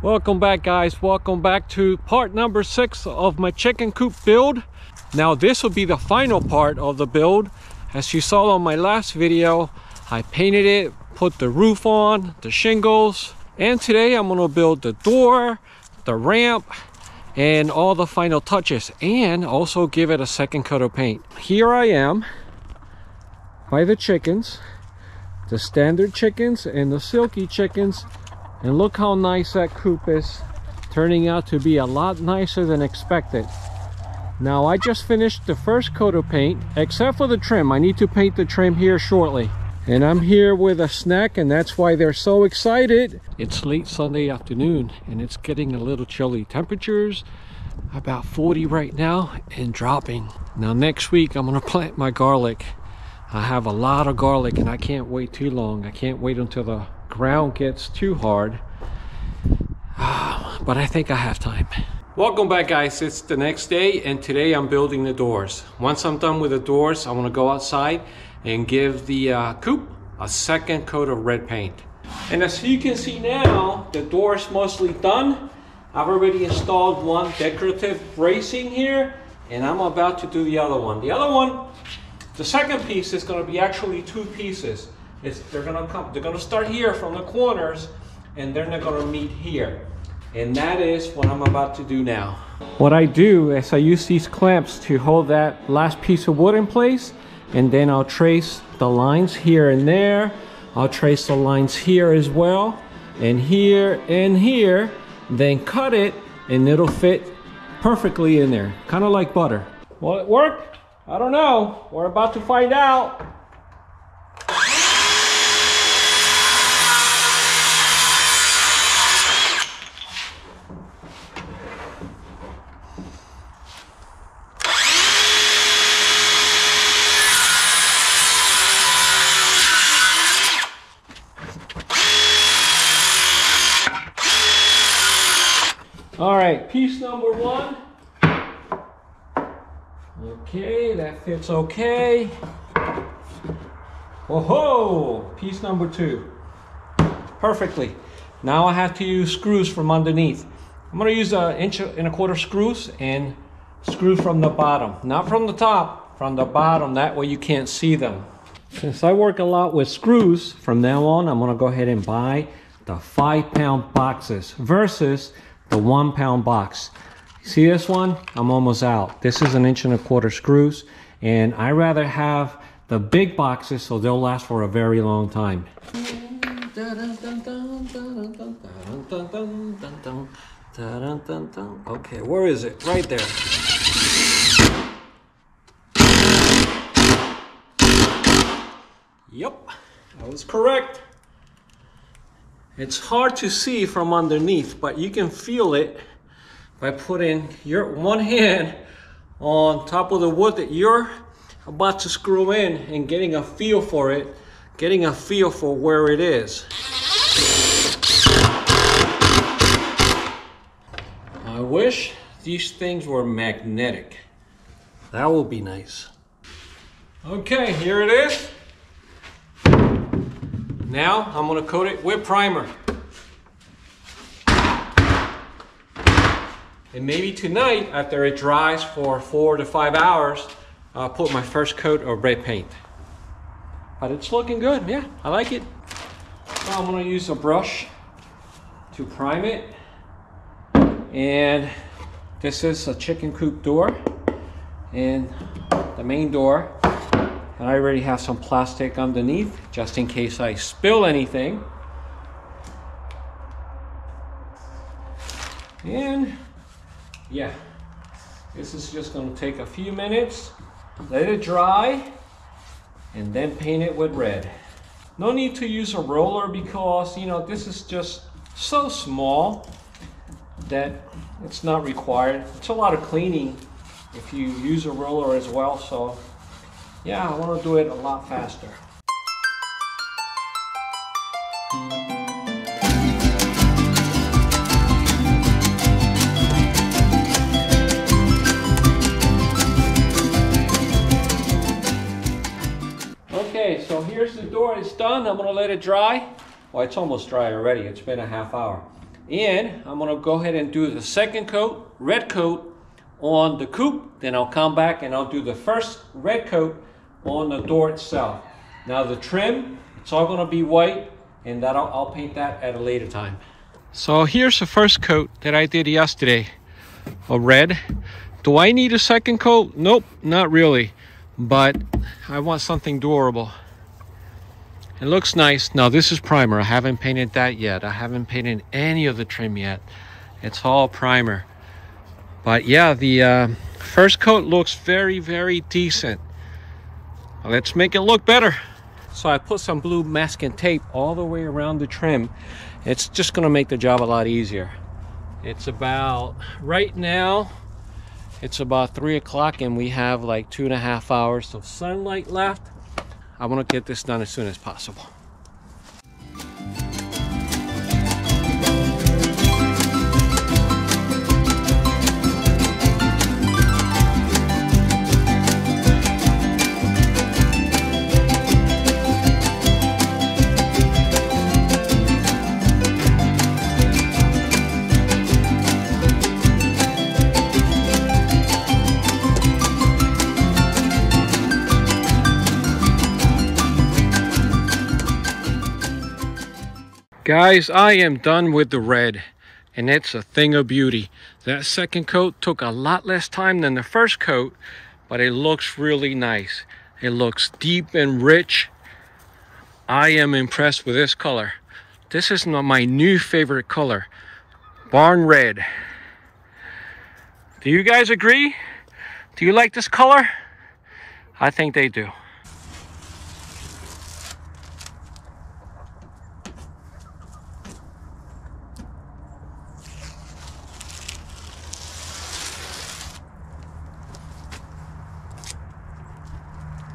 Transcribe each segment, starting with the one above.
Welcome back, guys. Welcome back to part number 6 of my chicken coop build. Now this will be the final part of the build. As you saw on my last video, I painted it, put the roof on, the shingles, and today I'm going to build the door, the ramp, and all the final touches, and also give it a second coat of paint. Here I am by the chickens, the standard chickens and the silky chickens, and look how nice that coop is turning out to be. A lot nicer than expected. Now I just finished the first coat of paint except for the trim. I need to paint the trim here shortly, and I'm here with a snack, and that's why they're so excited. It's late Sunday afternoon and it's getting a little chilly. Temperatures about 40 right now and dropping. Now next week I'm gonna plant my garlic. I have a lot of garlic and I can't wait too long. I can't wait until the ground gets too hard, but I think I have time. Welcome back, guys. It's the next day and today I'm building the doors. Once I'm done with the doors, I want to go outside and give the coop a second coat of red paint. And as you can see now, the door is mostly done. I've already installed one decorative bracing here and I'm about to do the other one. The second piece is going to be actually two pieces. They're gonna start here from the corners and then they're gonna meet here. And that is what I'm about to do now. What I do is I use these clamps to hold that last piece of wood in place, and then I'll trace the lines here and there. I'll trace the lines here as well, and here and here, then cut it and it'll fit perfectly in there, kind of like butter. Will it work? I don't know. We're about to find out. All right, piece number one. Okay, that fits okay. Whoa-ho! Piece number two. Perfectly. Now I have to use screws from underneath. I'm gonna use 1 1/4 inch screws and screw from the bottom. Not from the top, from the bottom. That way you can't see them. Since I work a lot with screws, from now on, I'm gonna go ahead and buy the 5-pound boxes versus the 1-pound box. See this one? I'm almost out. This is 1 1/4 inch screws, and I rather have the big boxes so they'll last for a very long time. Okay, where is it? Right there. Yep, I was correct. It's hard to see from underneath, but you can feel it by putting your one hand on top of the wood that you're about to screw in and getting a feel for it, getting a feel for where it is. I wish these things were magnetic. That would be nice. Okay, here it is. Now I'm going to coat it with primer. And maybe tonight, after it dries for 4 to 5 hours, I'll put my first coat of red paint. But it's looking good. Yeah, I like it. So I'm going to use a brush to prime it. And this is a chicken coop door and the main door. And I already have some plastic underneath, just in case I spill anything. And yeah, this is just gonna take a few minutes, let it dry, and then paint it with red. No need to use a roller because, you know, this is just so small that it's not required. It's a lot of cleaning if you use a roller as well, so yeah, I want to do it a lot faster. Okay, so here's the door. It's done. I'm going to let it dry. Well, it's almost dry already. It's been a half hour. and I'm going to go ahead and do the second coat, red coat, on the coupe. Then I'll come back and I'll do the first red coat on the door itself. Now the trim, it's all going to be white, and that I'll paint that at a later time. So here's the first coat that I did yesterday of red. Do I need a second coat? Nope, not really, but I want something durable. It looks nice. Now this is primer. I haven't painted that yet. I haven't painted any of the trim yet. It's all primer. But yeah, the first coat looks very, very decent. Let's make it look better. So I put some blue masking tape all the way around the trim. It's just gonna make the job a lot easier. It's about, right now, it's about 3 o'clock and we have like 2.5 hours of sunlight left. I want to get this done as soon as possible. Guys, I am done with the red, and it's a thing of beauty. That second coat took a lot less time than the first coat, but it looks really nice. It looks deep and rich. I am impressed with this color. This is my new favorite color, barn red. Do you guys agree? Do you like this color? I think they do.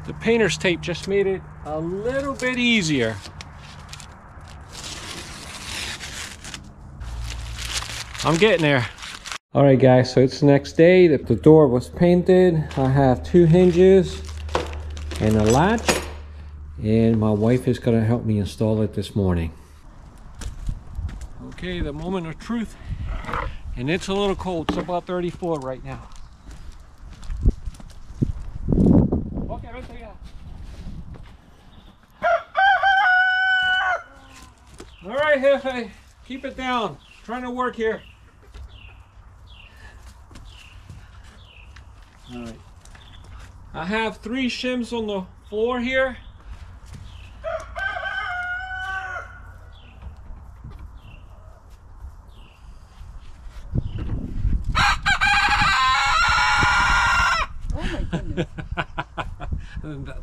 The painter's tape just made it a little bit easier. I'm getting there. All right, guys, so it's the next day that the door was painted. I have two hinges and a latch, and my wife is gonna help me install it this morning. Okay, the moment of truth. And it's a little cold, it's about 34 right now. All right, Jefe, keep it down. I'm trying to work here. All right. I have 3 shims on the floor here.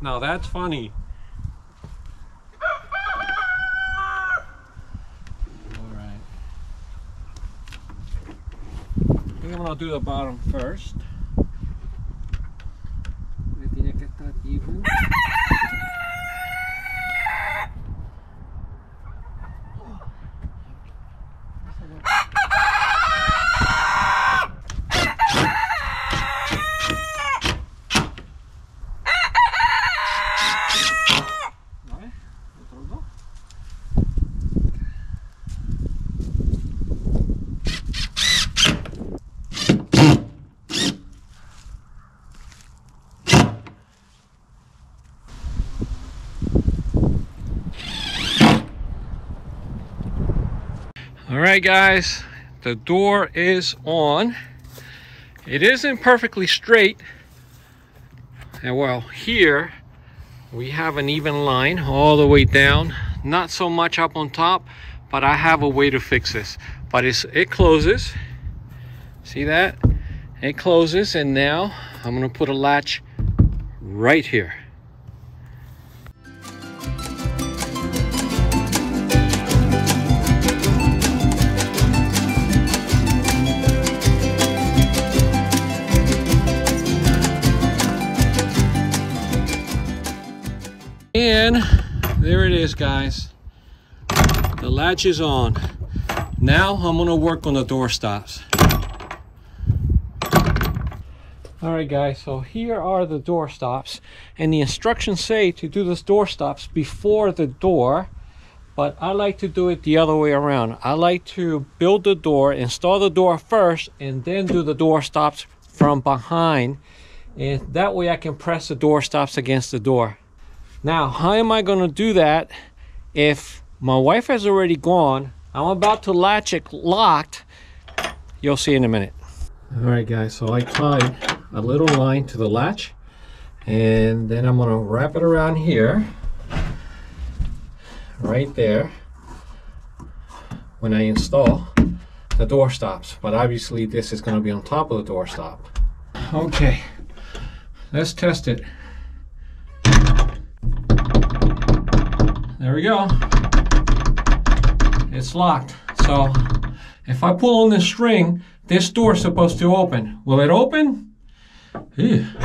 Now that's funny. All right. I think I'm gonna do the bottom first. Even. Alright guys, the door is on. It isn't perfectly straight. And well, here we have an even line all the way down. Not so much up on top, but I have a way to fix this. But it closes. See that? It closes, and now I'm going to put a latch right here. And there it is, guys. The latch is on. Now I'm gonna work on the door stops. All right, guys, so here are the door stops, and the instructions say to do those door stops before the door But I like to do it the other way around. I like to build the door, install the door first, and then do the door stops from behind. And that way I can press the door stops against the door. Now, how am I gonna do that if my wife has already gone? I'm about to latch it locked. You'll see in a minute. All right, guys, so I tied a little line to the latch, and then I'm gonna wrap it around here, right there. When I install, the door stops, but obviously this is gonna be on top of the door stop. Okay, let's test it. There we go. It's locked. So if I pull on this string, this door is supposed to open. Will it open? Look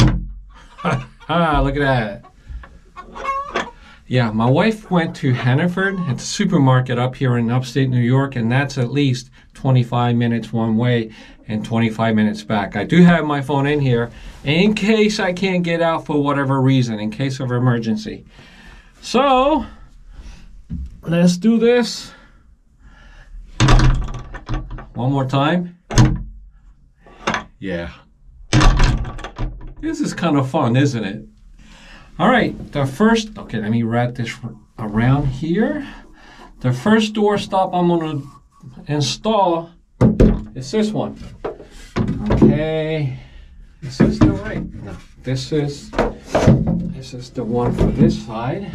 at that. Yeah, my wife went to Hannaford at the supermarket up here in upstate New York, and that's at least 25 minutes one way and 25 minutes back. I do have my phone in here in case I can't get out for whatever reason, in case of emergency. So let's do this one more time. Yeah, this is kind of fun, isn't it? All right, okay, let me wrap this around here. The first door stop I'm gonna install is this one. Okay, this is the right. No, this is the one for this side.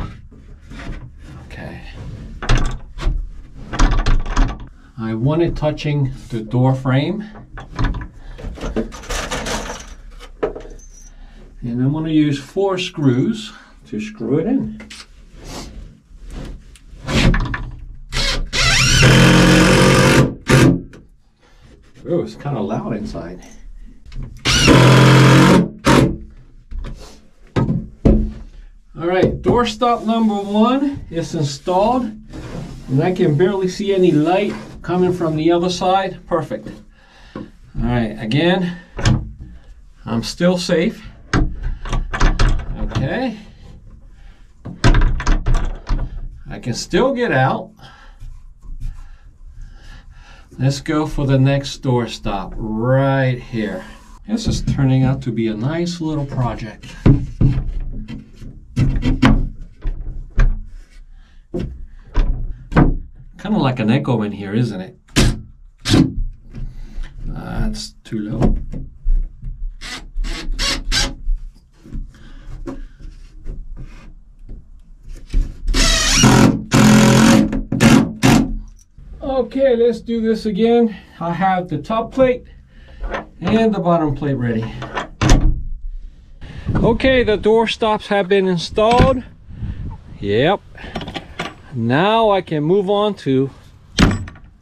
Okay. I want it touching the door frame. And I'm going to use 4 screws to screw it in. Oh, it's kind of loud inside. All right, door stop number 1 is installed, and I can barely see any light coming from the other side. Perfect. All right, again, I'm still safe. Okay. I can still get out. Let's go for the next door stop right here. This is turning out to be a nice little project. Kind of like an echo in here, isn't it? That's too low. Okay, let's do this again. I have the top plate and the bottom plate ready. Okay, the door stops have been installed. Yep. Now I can move on to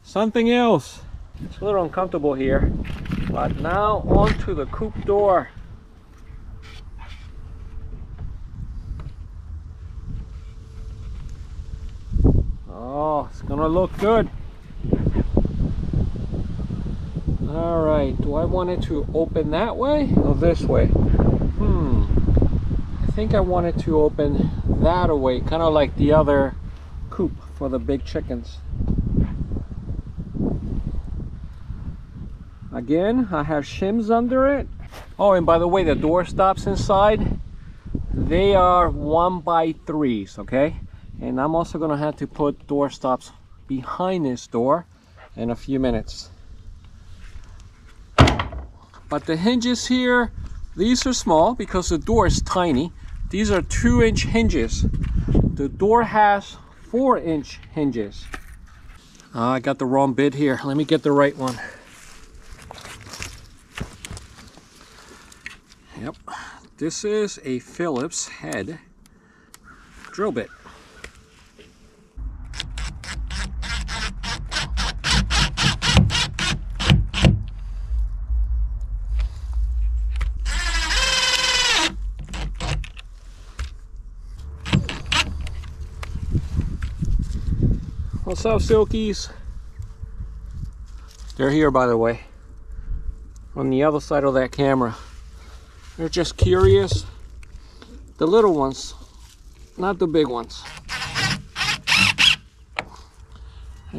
something else. It's a little uncomfortable here, but now onto the coupe door. Oh, it's gonna look good. All right, do I want it to open that way or this way? I think I want it to open that way, kind of like the other coop for the big chickens. Again, I have shims under it. Oh, and by the way, the door stops inside, they are 1x3s, okay? And I'm also gonna have to put door stops behind this door in a few minutes. But the hinges here, these are small because the door is tiny. These are 2-inch hinges. The door has 4-inch hinges. I got the wrong bit here. Let me get the right one. Yep, this is a Phillips head drill bit. What's up, Silkies? They're here, by the way, on the other side of that camera. They're just curious. The little ones, not the big ones.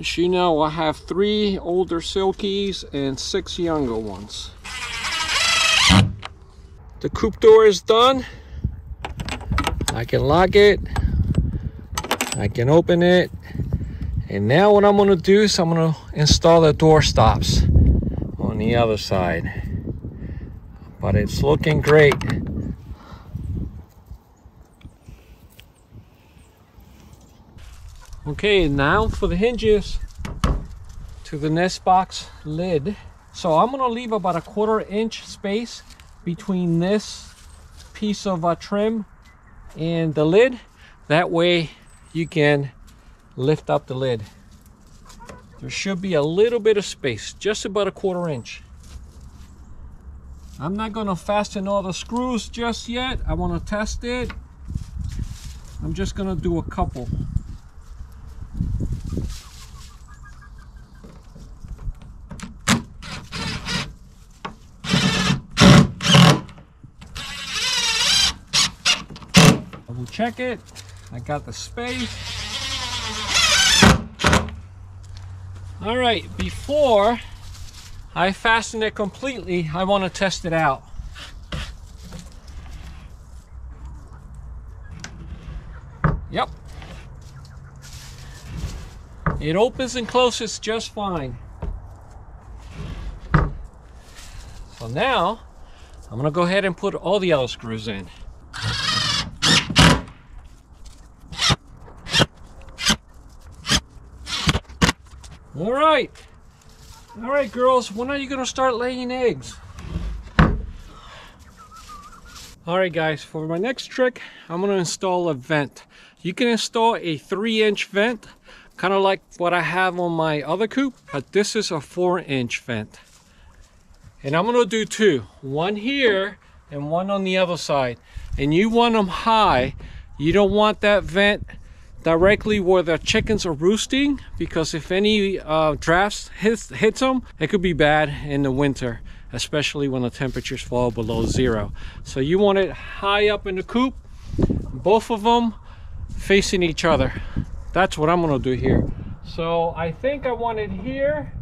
As you know, I have 3 older silkies and 6 younger ones. The coop door is done. I can lock it, I can open it, and now what I'm gonna do is I'm gonna install the door stops on the other side, but it's looking great. Okay, now for the hinges to the nest box lid. So I'm gonna leave about a 1/4 inch space between this piece of trim and the lid. That way you can lift up the lid. There should be a little bit of space, just about a 1/4 inch. I'm not gonna fasten all the screws just yet. I wanna test it. I'm just gonna do a couple. I will check it. I got the space. All right, before I fasten it completely, I want to test it out. Yep. It opens and closes just fine. So now, I'm going to go ahead and put all the other screws in. All right, girls, when are you gonna start laying eggs? All right, guys, for my next trick, I'm gonna install a vent. You can install a 3-inch vent, kind of like what I have on my other coop, but this is a 4-inch vent. And I'm gonna do 2, one here and one on the other side. And you want them high. You don't want that vent directly where the chickens are roosting, because if any drafts hits them, it could be bad in the winter, especially when the temperatures fall below 0. So you want it high up in the coop, both of them facing each other. That's what I'm gonna do here. So I think I want it here,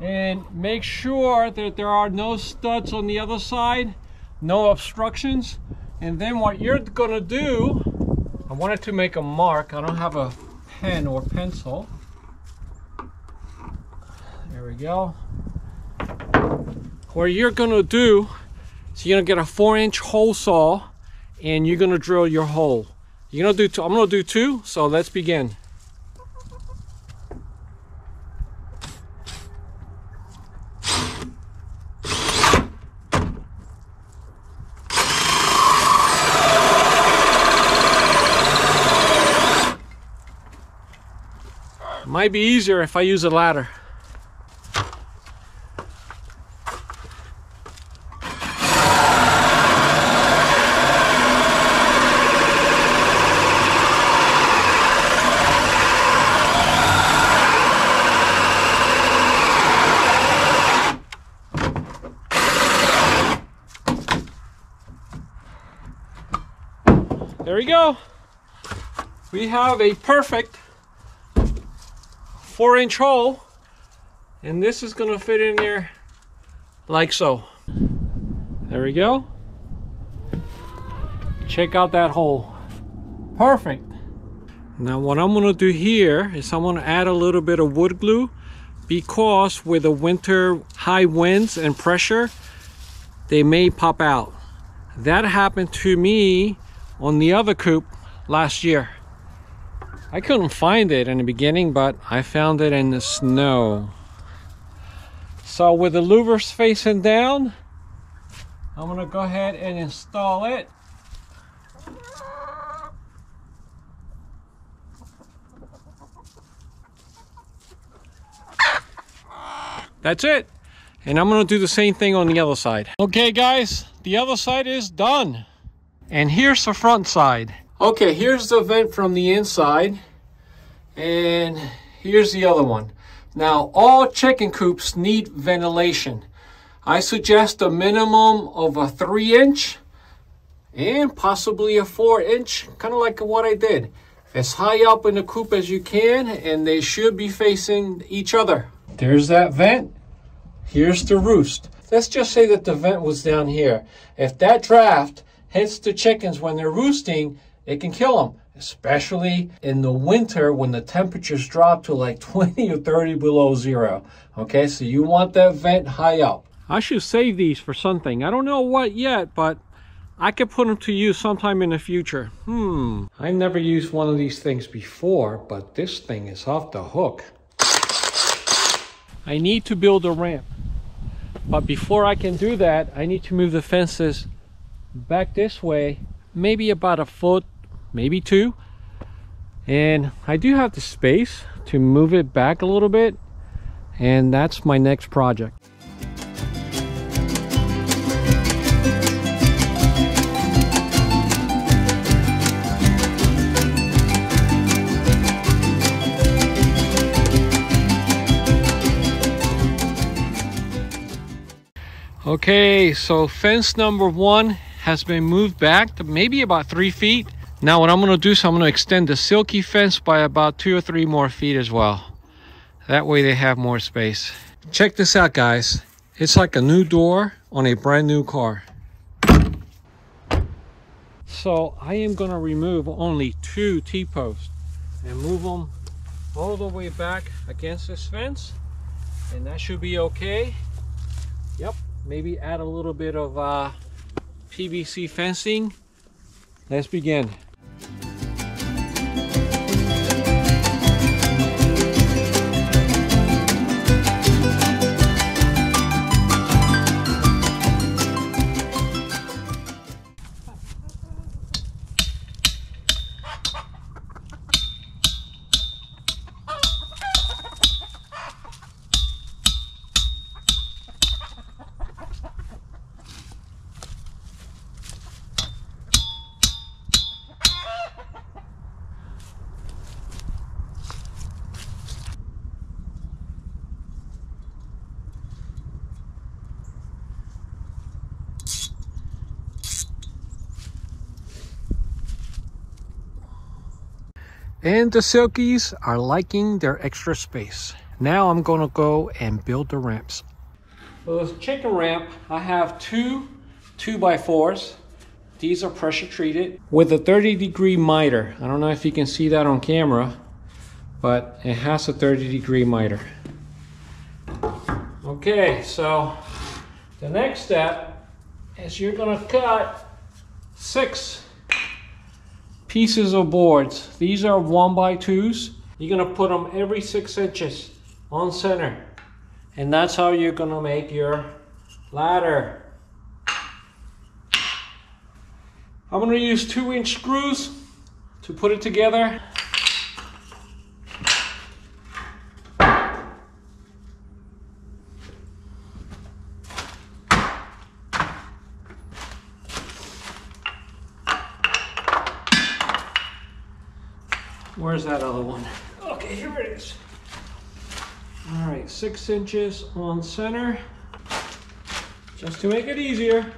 and make sure that there are no studs on the other side, no obstructions. And then what you're gonna do, I wanted to make a mark. I don't have a pen or pencil. There we go. What you're gonna do is you're gonna get a 4-inch hole saw and you're gonna drill your hole. You're gonna do 2, I'm gonna do 2, so let's begin. Might be easier if I use a ladder. There we go. We have a perfect 4-inch hole, and this is gonna fit in there like so. There we go. Check out that hole. Perfect. Now what I'm gonna do here is I'm gonna add a little bit of wood glue, because with the winter high winds and pressure, they may pop out. That happened to me on the other coop last year. I couldn't find it in the beginning, but I found it in the snow. So with the louvers facing down, I'm gonna go ahead and install it. That's it. And I'm gonna do the same thing on the other side. Okay, guys, the other side is done. And here's the front side. Okay, here's the vent from the inside, and here's the other one. Now, all chicken coops need ventilation. I suggest a minimum of a 3-inch and possibly a 4-inch, kind of like what I did. as high up in the coop as you can, and they should be facing each other. There's that vent. Here's the roost. Let's just say that the vent was down here. If that draft hits the chickens when they're roosting, it can kill them, especially in the winter when the temperatures drop to like 20 or 30 below zero. Okay, so you want that vent high up. I should save these for something. I don't know what yet, but I could put them to use sometime in the future. I've never used one of these things before, but this thing is off the hook. I need to build a ramp, but before I can do that, I need to move the fences back this way, maybe about a foot, maybe two. And I do have the space to move it back a little bit, and that's my next project. Okay, so fence number one has been moved back to maybe about 3 feet. Now what I'm going to do is I'm going to extend the silky fence by about 2 or 3 more feet as well. That way they have more space. Check this out, guys. It's like a new door on a brand new car. So I am going to remove only 2 T-posts and move them all the way back against this fence. And that should be okay. Yep. Maybe add a little bit of PVC fencing. Let's begin. And the silkies are liking their extra space. Now I'm gonna go and build the ramps. Well, this chicken ramp, I have 2 2x4s. These are pressure treated with a 30-degree miter. I don't know if you can see that on camera, but it has a 30-degree miter. Okay, so the next step is you're gonna cut 6 pieces of boards. These are 1x2s. You're gonna put them every 6 inches on center, and that's how you're gonna make your ladder. I'm gonna use 2-inch screws to put it together. Where's that other one? Okay, here it is. All right, 6 inches on center, just to make it easier.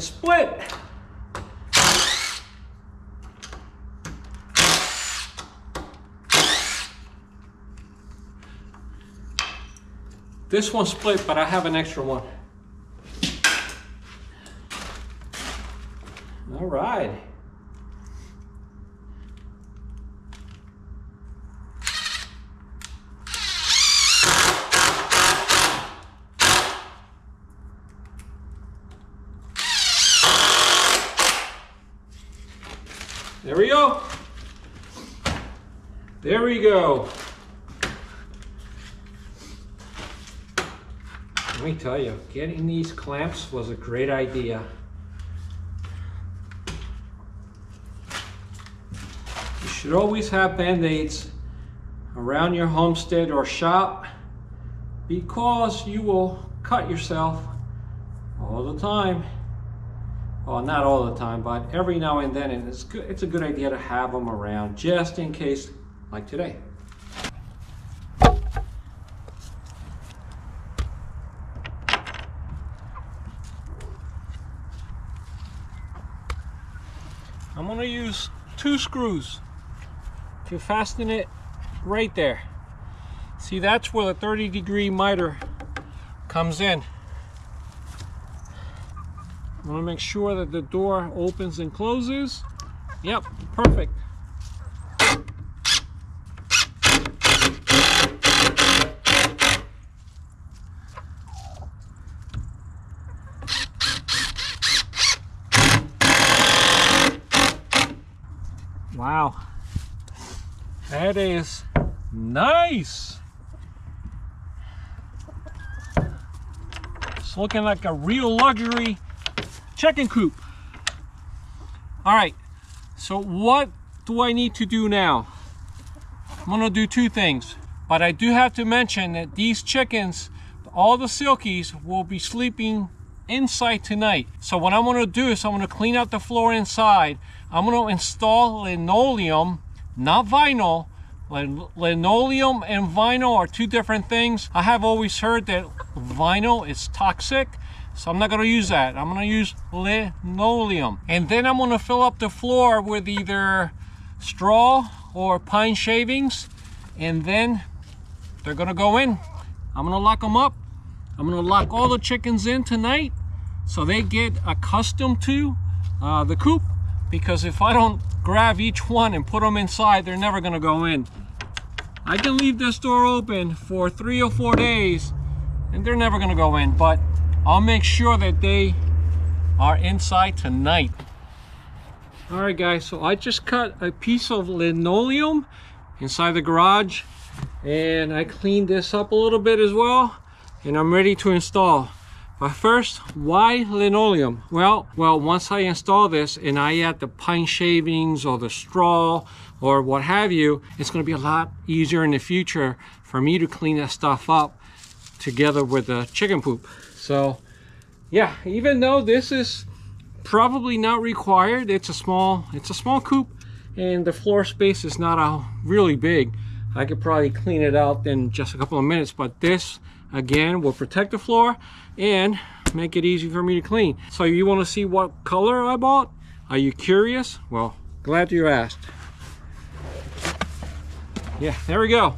Split. This one split, but I have an extra one. All right. There we go. There we go. Let me tell you, getting these clamps was a great idea. You should always have Band-Aids around your homestead or shop because you will cut yourself all the time. Well, not all the time, but every now and then, and it's good, it's a good idea to have them around just in case, like today. I'm going to use 2 screws to fasten it right there. See, that's where the 30-degree miter comes in. I want to make sure that the door opens and closes. Yep, perfect. Wow, that is nice. It's looking like a real luxury chicken coop. All right, so what do I need to do now? I'm gonna do 2 things, but I do have to mention that these chickens, all the silkies, will be sleeping inside tonight. So what I'm gonna do is I'm gonna clean out the floor inside. I'm gonna install linoleum, not vinyl. Linoleum and vinyl are 2 different things. I have always heard that vinyl is toxic, so I'm not gonna use that. I'm gonna use linoleum. And then I'm gonna fill up the floor with either straw or pine shavings, and then they're gonna go in. I'm gonna lock them up. I'm gonna lock all the chickens in tonight so they get accustomed to the coop, because if I don't grab each one and put them inside, they're never gonna go in. I can leave this door open for 3 or 4 days and they're never gonna go in, but I'll make sure that they are inside tonight. All right, guys, so I just cut a piece of linoleum inside the garage, and I cleaned this up a little bit as well, and I'm ready to install. But first, why linoleum? Well, once I install this and I add the pine shavings or the straw or what have you, it's gonna be a lot easier in the future for me to clean that stuff up together with the chicken poop. So yeah, even though this is probably not required, it's a small coop and the floor space is not really big. I could probably clean it out in just a couple of minutes, but this again will protect the floor and make it easy for me to clean. So you want to see what color I bought? Are you curious? Well, glad you asked. Yeah, there we go.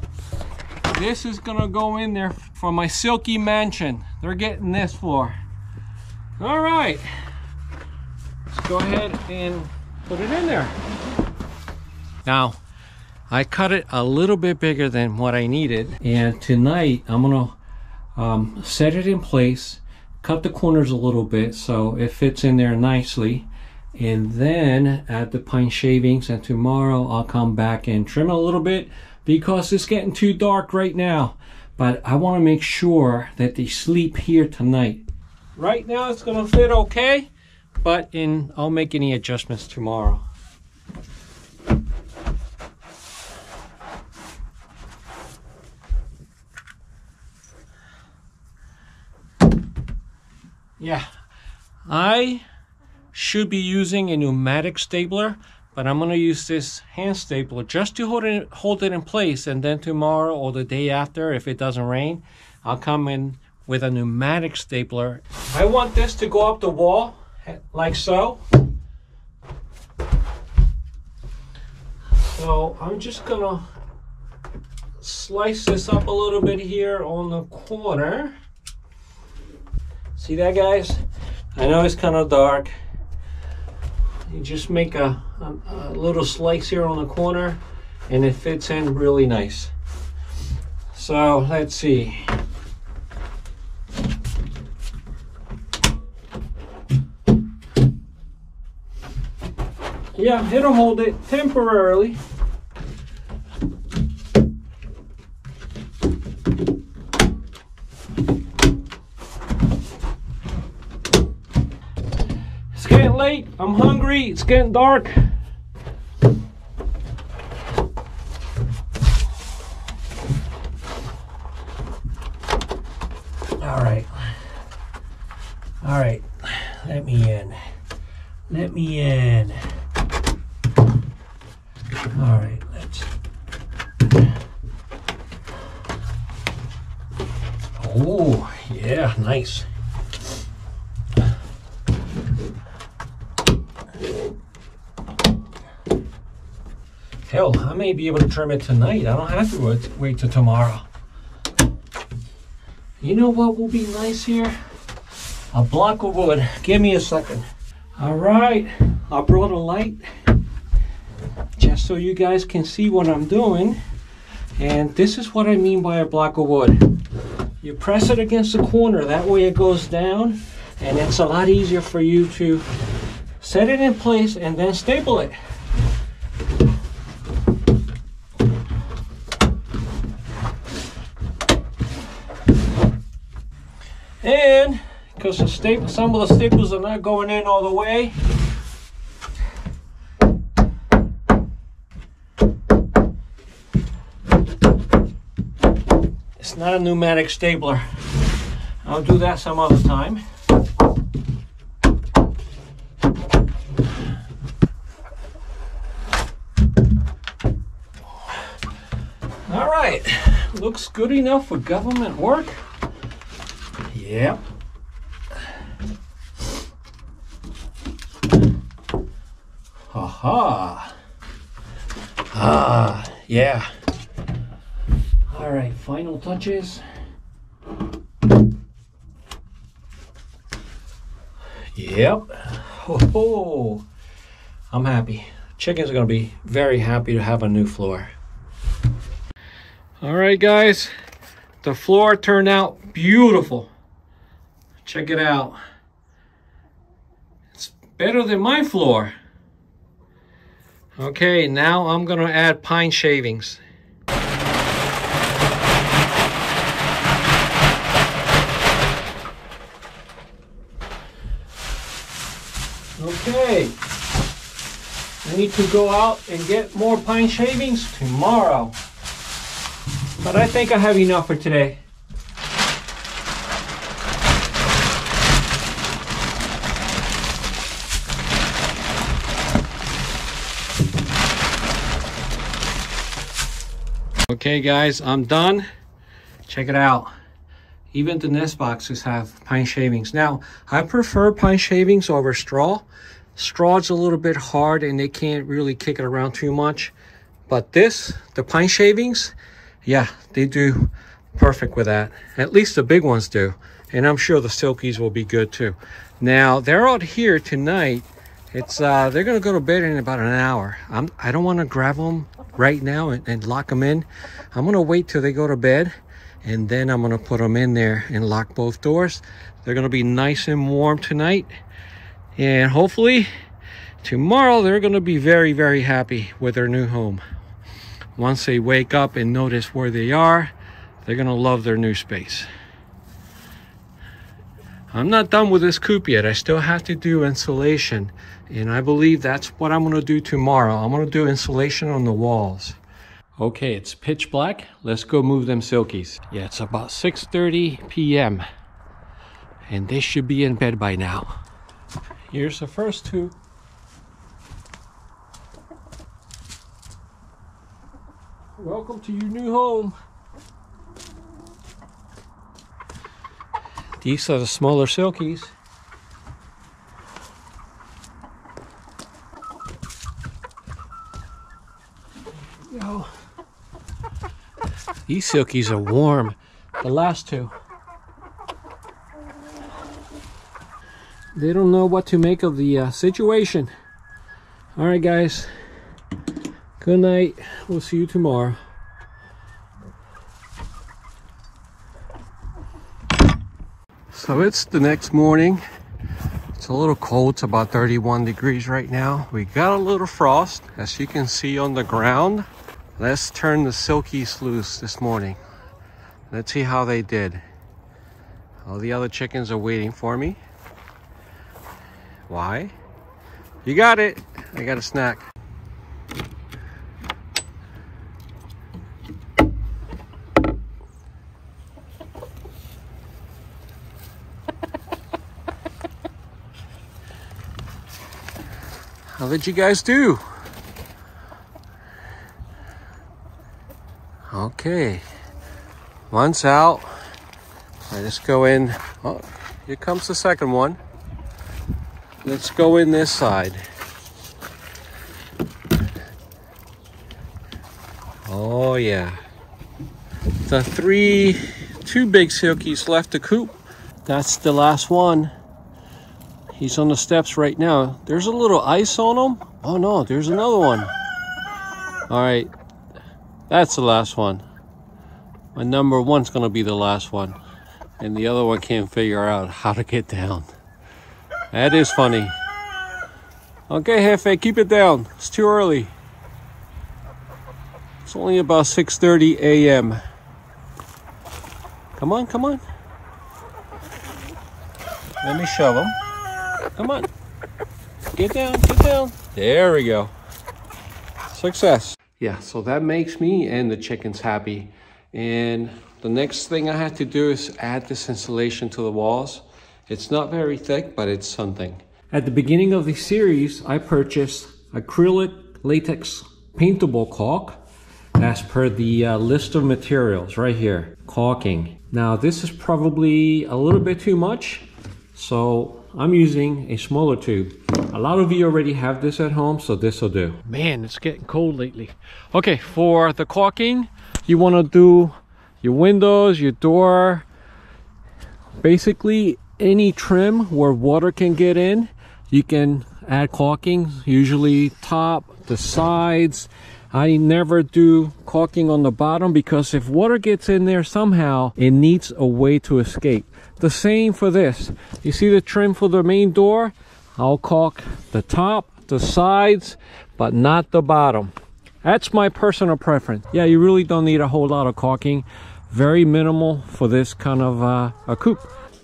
This is gonna go in there for my silky mansion. They're getting this floor. All right, let's go ahead and put it in there. Now, I cut it a little bit bigger than what I needed, and tonight I'm gonna set it in place, cut the corners a little bit so it fits in there nicely, and then add the pine shavings, and tomorrow I'll come back and trim it a little bit because it's getting too dark right now. But I want to make sure that they sleep here tonight. Right now it's gonna fit okay, but I'll make any adjustments tomorrow. Yeah, I should be using a pneumatic stapler, but I'm gonna use this hand stapler just to hold it in place, and then tomorrow or the day after, if it doesn't rain, I'll come in with a pneumatic stapler. I want this to go up the wall, like so. So I'm just gonna slice this up a little bit here on the corner. See that, guys? I know it's kind of dark. You just make a little slice here on the corner and it fits in really nice. So let's see. Yeah, it'll hold it temporarily. It's getting late. I'm hungry. It's getting dark. All right, let me in. All right, let's, oh yeah, nice. Hell, I may be able to trim it tonight. I don't have to wait till tomorrow. You know what will be nice here? A block of wood. Give me a second. All right, I brought a light just so you guys can see what I'm doing. And this is what I mean by a block of wood. You press it against the corner, that way it goes down, and it's a lot easier for you to set it in place and then staple it. And because the some of the staples are not going in all the way. It's not a pneumatic stapler. I'll do that some other time. All right, looks good enough for government work. Yep. Aha. Ah, yeah. All right, final touches. Yep. Oh, I'm happy. Chickens are going to be very happy to have a new floor. All right, guys. The floor turned out beautiful. Check it out. It's better than my floor. Okay, now I'm gonna add pine shavings. Okay, I need to go out and get more pine shavings tomorrow, but I think I have enough for today. Okay guys, I'm done. Check it out. Even the nest boxes have pine shavings. Now, I prefer pine shavings over straw. Straw's a little bit hard and they can't really kick it around too much. But this, the pine shavings, yeah, they do perfect with that. At least the big ones do. And I'm sure the silkies will be good too. Now, they're out here tonight. It's they're gonna go to bed in about an hour. I don't want to grab them right now and lock them in. I'm gonna wait till they go to bed, and then I'm gonna put them in there and lock both doors. They're gonna be nice and warm tonight, and hopefully tomorrow they're gonna be very, very happy with their new home. Once they wake up and notice where they are, they're gonna love their new space. I'm not done with this coop yet. I still have to do insulation, and I believe that's what I'm going to do tomorrow. I'm going to do insulation on the walls. Okay, it's pitch black. Let's go move them silkies. Yeah, it's about 6:30 p.m. and they should be in bed by now. Here's the first two. Welcome to your new home. These are the smaller silkies. Yo. These silkies are warm. The last two. They don't know what to make of the situation. All right, guys. Good night. We'll see you tomorrow. So it's the next morning. It's a little cold. It's about 31 degrees right now. We got a little frost, as you can see on the ground. Let's turn the silkies loose this morning. Let's see how they did. All the other chickens are waiting for me. Why? You got it. I got a snack. How did you guys do? Okay, one's out. I just go in. Oh, here comes the second one. Let's go in this side. Oh yeah, the two big silkies left the coop. That's the last one. He's on the steps right now. There's a little ice on him. Oh no, there's another one. All right, that's the last one. My number one's gonna be the last one. And the other one can't figure out how to get down. That is funny. Okay, Jefe, keep it down. It's too early. It's only about 6:30 a.m. Come on, come on. Let me shove him. Come on. Get down, get down. There we go. Success. Yeah, so that makes me and the chickens happy. And the next thing I have to do is add this insulation to the walls. It's not very thick, but it's something. At the beginning of the series, I purchased acrylic latex paintable caulk as per the list of materials right here, caulking. Now this is probably a little bit too much, so I'm using a smaller tube. A lot of you already have this at home, so this will do. Man, it's getting cold lately. Okay, for the caulking, you want to do your windows, your door, basically any trim where water can get in, you can add caulking, usually top, the sides. I never do caulking on the bottom because if water gets in there somehow, it needs a way to escape. The same for this. You see the trim for the main door? I'll caulk the top, the sides, but not the bottom. That's my personal preference. Yeah, you really don't need a whole lot of caulking. Very minimal for this kind of a coop.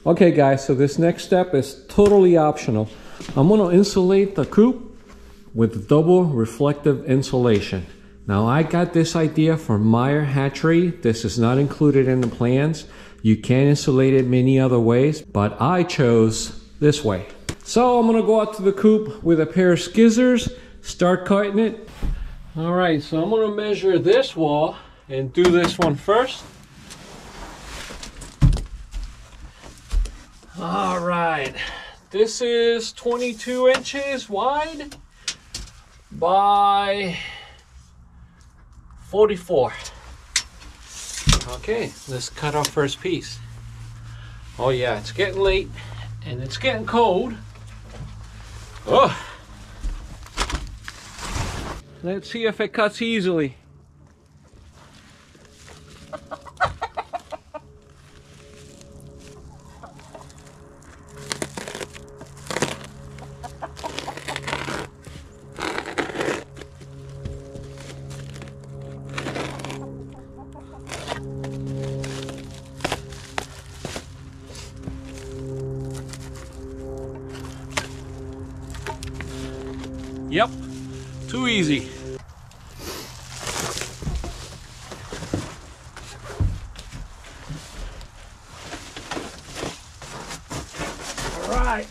Okay guys, so this next step is totally optional. I'm gonna insulate the coop with double reflective insulation. Now I got this idea from Meyer Hatchery. This is not included in the plans. You can insulate it many other ways, but I chose this way. So I'm gonna go out to the coop with a pair of scissors, start cutting it. All right, so I'm gonna measure this wall and do this one first. All right, this is 22 inches wide by 44. Okay, let's cut our first piece. Oh yeah, it's getting late and it's getting cold. Oh, let's see if it cuts easily. Yep, too easy. All right.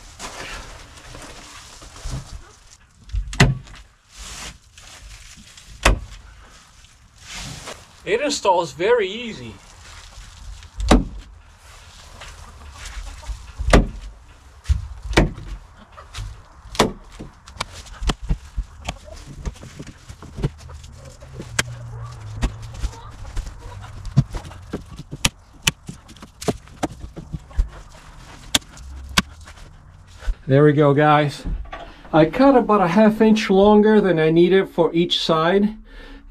It installs very easy. There we go, guys. I cut about a ½ inch longer than I needed for each side,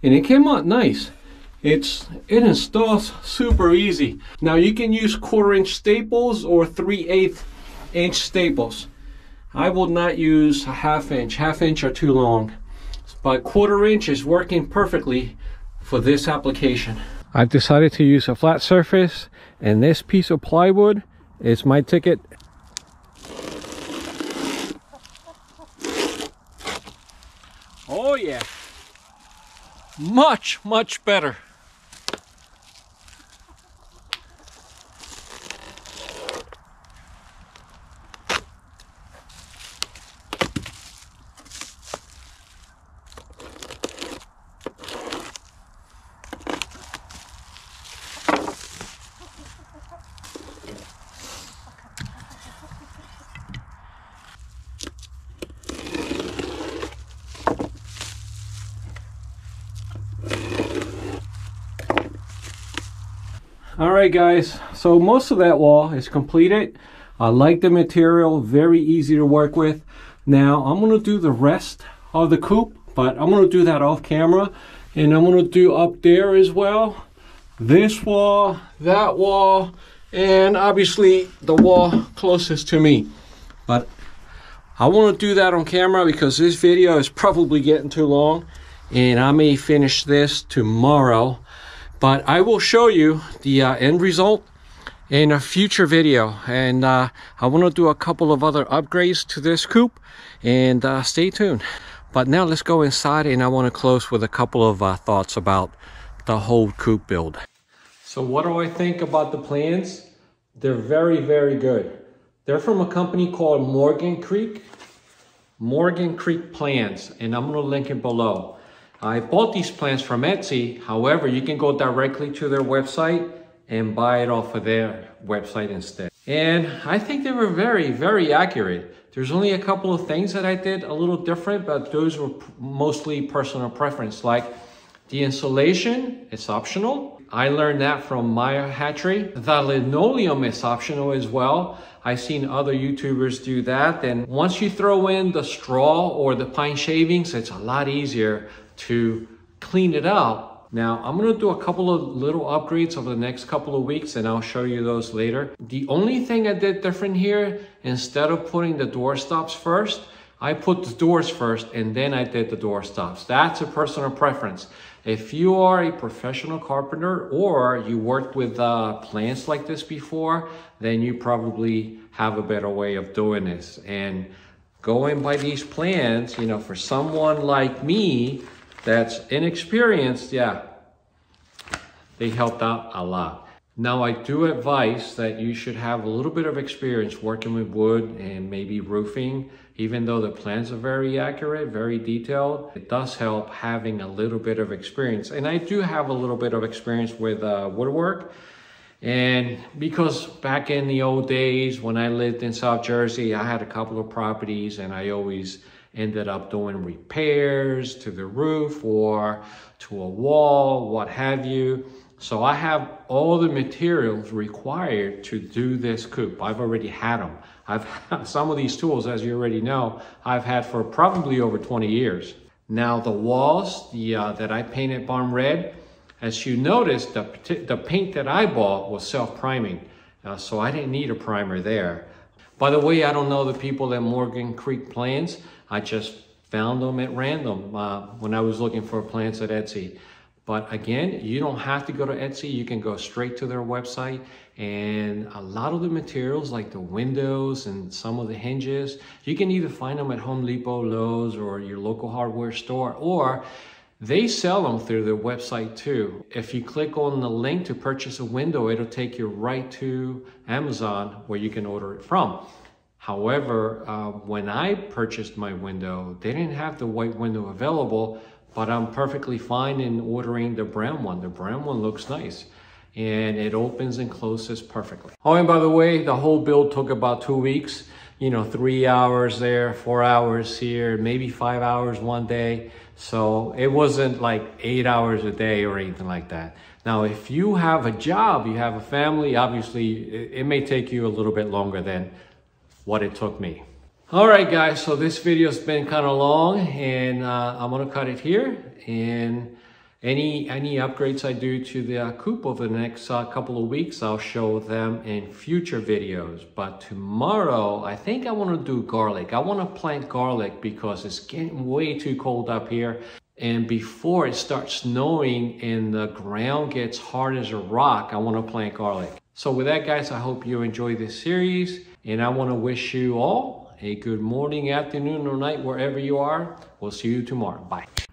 and it came out nice. It installs super easy. Now you can use 1/4 inch staples or 3/8 inch staples. I will not use a half inch are too long, but 1/4 inch is working perfectly for this application. I've decided to use a flat surface, and this piece of plywood is my ticket. Oh yeah, much better. Alright guys, so most of that wall is completed. I like the material, very easy to work with. Now I'm going to do the rest of the coop, but I'm going to do that off camera. And I'm going to do up there as well. This wall, that wall, and obviously the wall closest to me. But I want to do that on camera because this video is probably getting too long. And I may finish this tomorrow. But I will show you the end result in a future video. And I want to do a couple of other upgrades to this coop. And stay tuned. But now let's go inside, and I want to close with a couple of thoughts about the whole coop build. So what do I think about the plans? They're very good. They're from a company called Morgan Creek Plans. And I'm going to link it below. I bought these plans from Etsy. However, you can go directly to their website and buy it off of their website instead. And I think they were very accurate. There's only a couple of things that I did a little different, but those were mostly personal preference. Like the insulation, it's optional. I learned that from Meyer Hatchery. The linoleum is optional as well. I've seen other YouTubers do that. And once you throw in the straw or the pine shavings, it's a lot easier to clean it up. Now I'm going to do a couple of little upgrades over the next couple of weeks, and I'll show you those later. The only thing I did different here, instead of putting the door stops first, I put the doors first and then I did the door stops. That's a personal preference. If you are a professional carpenter or you worked with plants like this before, then you probably have a better way of doing this. And going by these plans, you know, for someone like me that's inexperienced, yeah, they helped out a lot. Now I do advise that you should have a little bit of experience working with wood and maybe roofing. Even though the plans are very accurate, very detailed, it does help having a little bit of experience. And I do have a little bit of experience with woodwork. And because back in the old days when I lived in South Jersey, I had a couple of properties, and I always ended up doing repairs to the roof or to a wall, what have you. So I have all the materials required to do this coop. I've already had them. I've had some of these tools, as you already know, I've had for probably over 20 years. Now the walls, that I painted balm red, as you notice, the paint that I bought was self-priming, so I didn't need a primer there. By the way, I don't know the people at Morgan Creek Plans. I just found them at random when I was looking for plants at Etsy. But again, you don't have to go to Etsy. You can go straight to their website. And a lot of the materials, like the windows and some of the hinges, you can either find them at Home Depot, Lowe's, or your local hardware store, or they sell them through their website too. If you click on the link to purchase a window, it'll take you right to Amazon where you can order it from. However, when I purchased my window, they didn't have the white window available, but I'm perfectly fine in ordering the brown one. The brown one looks nice, and it opens and closes perfectly. Oh, and by the way, the whole build took about 2 weeks. You know, 3 hours there, 4 hours here, maybe 5 hours one day. So it wasn't like 8 hours a day or anything like that. Now, if you have a job, you have a family, obviously it may take you a little bit longer than what it took me. All right, guys, so this video's been kind of long, and I'm gonna cut it here. And Any upgrades I do to the coop over the next couple of weeks, I'll show them in future videos. But tomorrow, I think I want to do garlic. I want to plant garlic because it's getting way too cold up here. And before it starts snowing and the ground gets hard as a rock, I want to plant garlic. So with that, guys, I hope you enjoy this series. And I want to wish you all a good morning, afternoon, or night, wherever you are. We'll see you tomorrow. Bye.